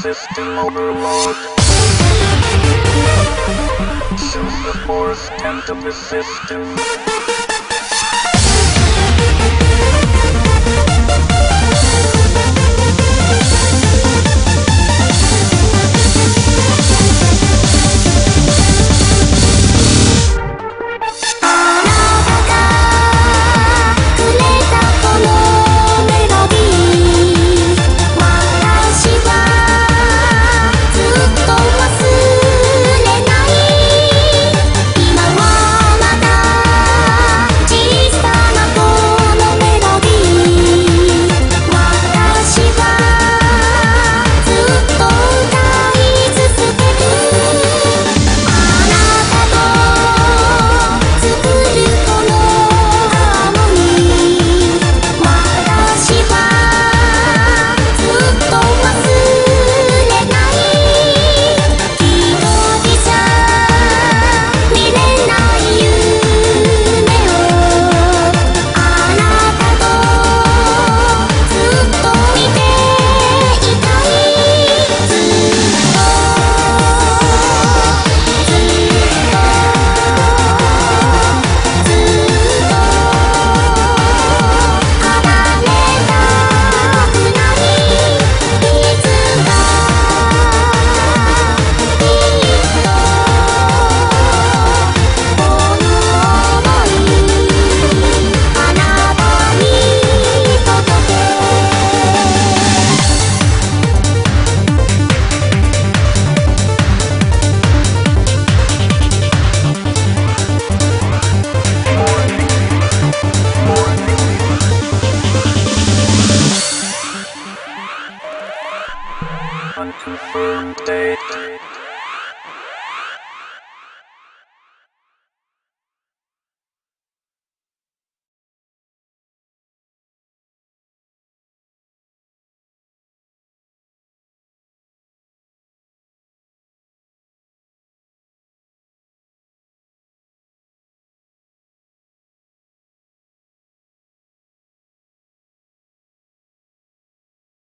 System overload. Choose the fourth attempt of the system. Unconfirmed date.